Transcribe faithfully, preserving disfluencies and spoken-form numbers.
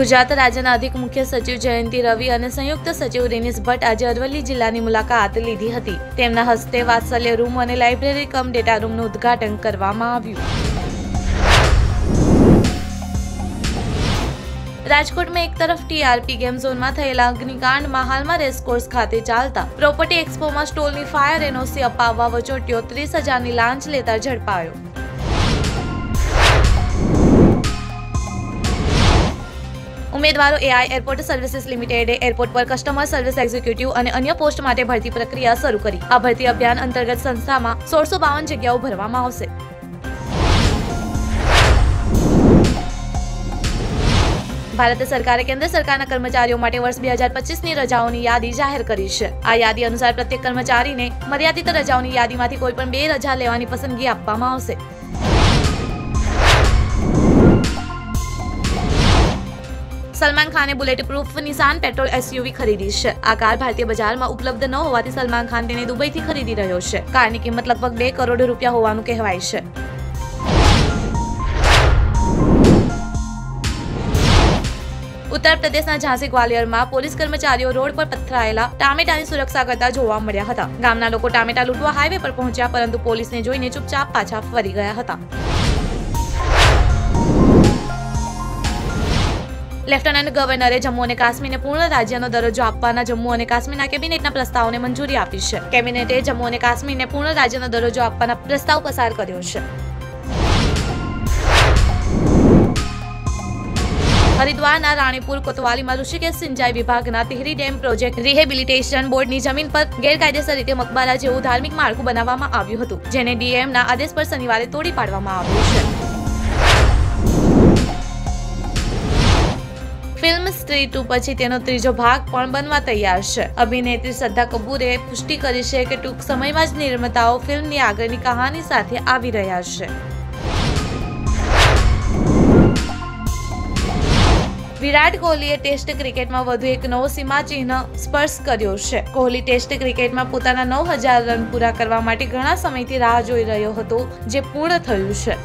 ગુજરાત રાજ્યના અધિક મુખ્ય સચિવ જયંતી રવિ અને સંયુક્ત સચિવ રેનીસ ભટ્ટ આજે અરવલી જિલ્લાની મુલાકાત લીધી હતી. તેમના હસ્તે વાત્સલ્ય રૂમ અને લાઇબ્રેરી કમ ડેટા રૂમનું ઉદ્ઘાટન કરવામાં આવ્યું. રાજકોટમાં એક તરફ ટીઆરપી ગેમ ઝોનમાં થયેલા અગ્નિકાંડમાં હાલમાં રેસકોર્સ ખાતે ચાલતા પ્રોપર્ટી એક્સપોમાં સ્ટોલની ફાયર એનઓસી અપાવવા વચોટિયો ત્રીસ હજારની લાંચ લેતા ઝડપાયો. उम्मीदवारों AI airport services limited airport पर कस्टमर सर्विस एक्जीक्यूटिव और अन्य पोस्ट माटे भर्ती प्रक्रिया शुरू करी. आ भर्ती अभियान अंतर्गत संस्था में सोलसो बावन जग्याओ भरवामां आवशे. भारत सरकारे केन्द्र सरकारना कर्मचारीओ माटे वर्ष बे हज़ार पच्चीस नी रजाओनी यादी जाहिर करी छे. आ यादी अनुसार प्रत्येक कर्मचारीने मर्यादित रजाओनी यादीमांथी कोईपण बे रजा लेवानी पसंदगी आपवामां आवशे. सलमान खाने bulletproof Nissan Patrol SUV खरीदी है. आ कार भारतीय बजार में उपलब्ध न होवाथी सलमान खान तेने दुबई थी खरीदी रह्यो छे. कारनी किंमत लगभग बे करोड़ रूपिया होवानुं कहेवाय छे. उत्तर प्रदेश ना झांसी ग्वालियर में पुलिस कर्मचारीओ रोड पर पथरायेला टामेटानी सुरक्षा करता जोवा मळ्या हता. गामना लोको टामेटा लूंटवा हाईवे पर पहोंच्या परंतु पुलिस ने जोईने चुपचाप पाछा फरी गया हता. लेफ्टनंट गवर्नरे जम्मू और काश्मीर ने पूर्ण राज्यनो दर्जो आपवाना जम्मू और काश्मीर केबिनेटना प्रस्तावों ने मंजूरी आपी है. केबिनेटे जम्मू और काश्मीर ने पूर्ण राज्यनो दर्जो आपवाना प्रस्ताव पसार कर्यो है. हरिद्वारना राणीपुर कोतवाली में ऋषिकेश सिंचाई विभागना Tehri dam project rehabilitation board की जमीन पर गैरकायदेसर रीते मकबरा जेवुं धार्मिक माळखुं बनाववामां आव्युं हतुं, जेने डीएमना आदेश पर शनिवार तोड़ी पाडवामां आव्युं है. फिल्म स्त्री टू पछी तेनो त्रीजो भाग पण बनवा तैयार छे. अभिनेत्री श्रद्धा कपूरे पुष्टि करी छे के टूंक समयमां ज निर्माताओ फिल्मनी आगळनी कहानी साथे आवी रह्या छे. विराट कोहलीए टेस्ट क्रिकेटमां વધુ એક નવો સીમાચિહ્ન સ્પર્શ કર્યો છે. કોહલી ટેસ્ટ ક્રિકેટમાં પોતાના નવ હજાર રન પૂરા કરવા માટે ઘણા સમયથી રાહ જોઈ રહ્યો હતો, જે પૂર્ણ થયું છે.